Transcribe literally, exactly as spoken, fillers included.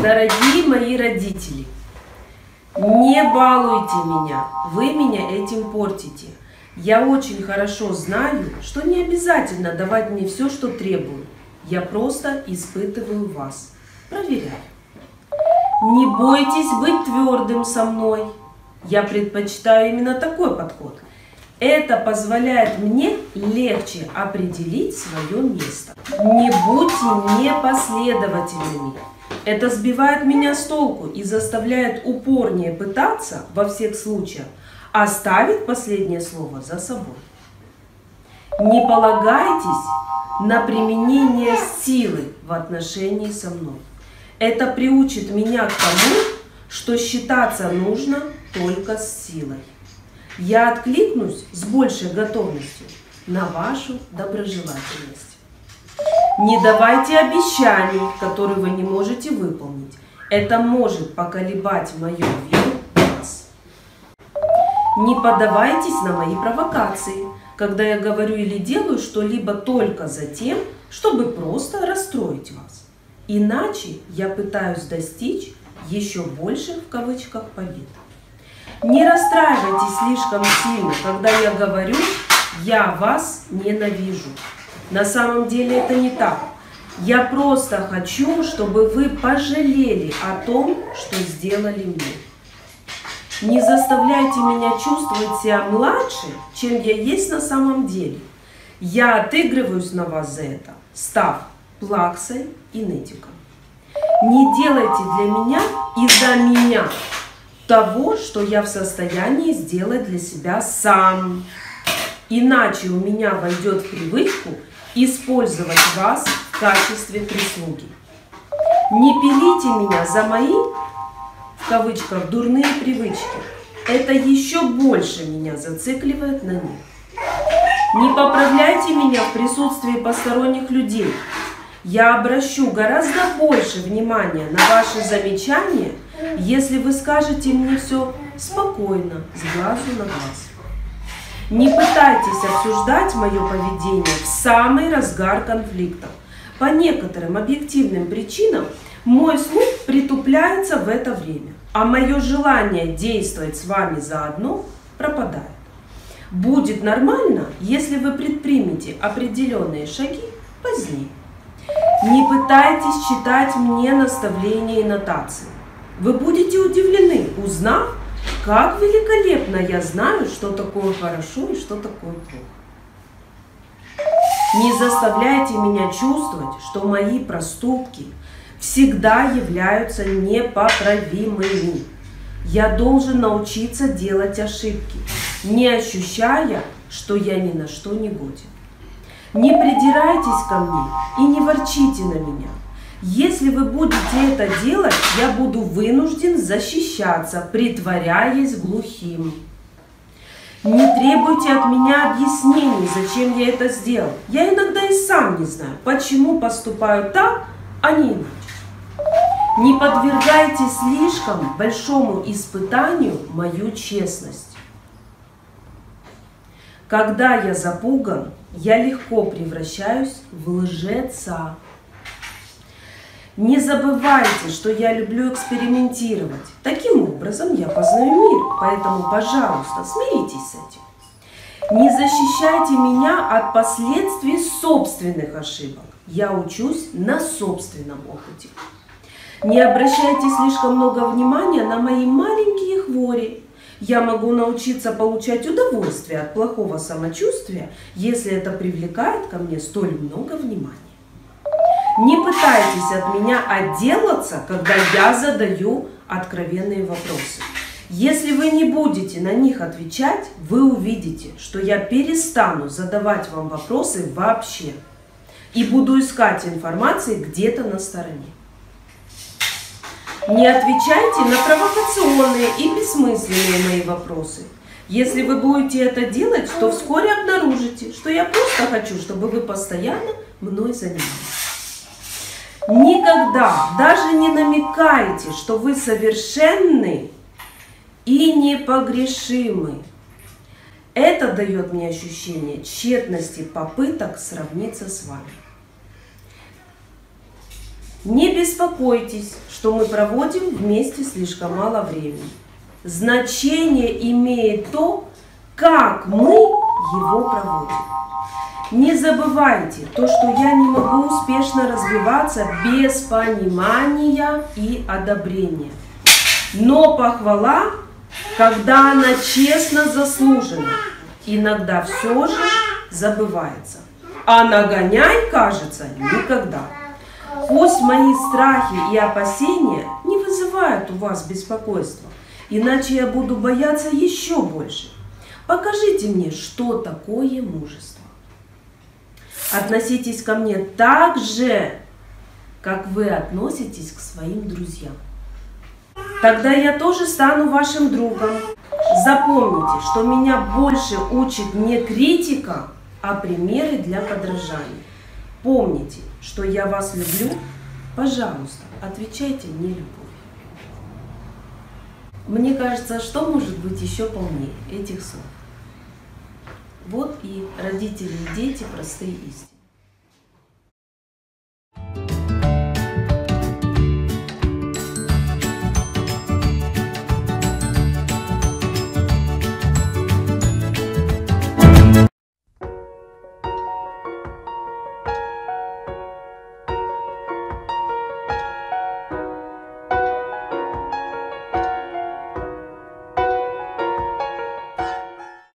Дорогие мои родители, не балуйте меня, вы меня этим портите. Я очень хорошо знаю, что не обязательно давать мне все, что требую. Я просто испытываю вас, проверяю. Не бойтесь быть твердым со мной. Я предпочитаю именно такой подход. Это позволяет мне легче определить свое место. Не будьте непоследовательными. Это сбивает меня с толку и заставляет упорнее пытаться во всех случаях оставить последнее слово за собой. Не полагайтесь на применение силы в отношении со мной. Это приучит меня к тому, что считаться нужно только с силой. Я откликнусь с большей готовностью на вашу доброжелательность. Не давайте обещаний, которые вы не можете выполнить. Это может поколебать мою веру в вас. Не поддавайтесь на мои провокации, когда я говорю или делаю что-либо только за тем, чтобы просто расстроить вас. Иначе я пытаюсь достичь еще больше в кавычках побед. Не расстраивайтесь слишком сильно, когда я говорю «я вас ненавижу». На самом деле это не так. Я просто хочу, чтобы вы пожалели о том, что сделали мне. Не заставляйте меня чувствовать себя младше, чем я есть на самом деле. Я отыгрываюсь на вас за это, став плаксой и нытиком. Не делайте для меня и за меня того, что я в состоянии сделать для себя сам. Иначе у меня войдет в привычку использовать вас в качестве прислуги. Не пилите меня за мои, в кавычках, дурные привычки. Это еще больше меня зацикливает на них. Не поправляйте меня в присутствии посторонних людей. Я обращу гораздо больше внимания на ваши замечания, если вы скажете мне все спокойно, с глазу на глаз. Не пытайтесь обсуждать мое поведение в самый разгар конфликта. По некоторым объективным причинам мой слух притупляется в это время, а мое желание действовать с вами заодно пропадает. Будет нормально, если вы предпримете определенные шаги позднее. Не пытайтесь читать мне наставления и нотации. Вы будете удивлены, узнав, как великолепно я знаю, что такое хорошо и что такое плохо. Не заставляйте меня чувствовать, что мои проступки всегда являются непоправимыми. Я должен научиться делать ошибки, не ощущая, что я ни на что не годен. Не придирайтесь ко мне и не ворчите на меня. Если вы будете это делать, я буду вынужден защищаться, притворяясь глухим. Не требуйте от меня объяснений, зачем я это сделал. Я иногда и сам не знаю, почему поступаю так, а не иначе. Не подвергайте слишком большому испытанию мою честность. Когда я запуган, я легко превращаюсь в лжеца. Не забывайте, что я люблю экспериментировать. Таким образом я познаю мир, поэтому, пожалуйста, смиритесь с этим. Не защищайте меня от последствий собственных ошибок. Я учусь на собственном опыте. Не обращайте слишком много внимания на мои маленькие хвори. Я могу научиться получать удовольствие от плохого самочувствия, если это привлекает ко мне столь много внимания. Не пытайтесь от меня отделаться, когда я задаю откровенные вопросы. Если вы не будете на них отвечать, вы увидите, что я перестану задавать вам вопросы вообще и буду искать информации где-то на стороне. Не отвечайте на провокационные и бессмысленные мои вопросы. Если вы будете это делать, то вскоре обнаружите, что я просто хочу, чтобы вы постоянно мной занимались. Никогда даже не намекайте, что вы совершенны и непогрешимы. Это дает мне ощущение тщетности попыток сравниться с вами. Не беспокойтесь, что мы проводим вместе слишком мало времени. Значение имеет то, как мы его проводим. Не забывайте то, что я не могу успешно развиваться без понимания и одобрения. Но похвала, когда она честно заслужена, иногда все же забывается. А нагоняй, кажется, никогда. Пусть мои страхи и опасения не вызывают у вас беспокойства, иначе я буду бояться еще больше. Покажите мне, что такое мужество. Относитесь ко мне так же, как вы относитесь к своим друзьям. Тогда я тоже стану вашим другом. Запомните, что меня больше учит не критика, а примеры для подражания. Помните, что я вас люблю. Пожалуйста, отвечайте мне любовью. Мне кажется, что может быть еще полнее этих слов. Вот и родители и дети простые истины.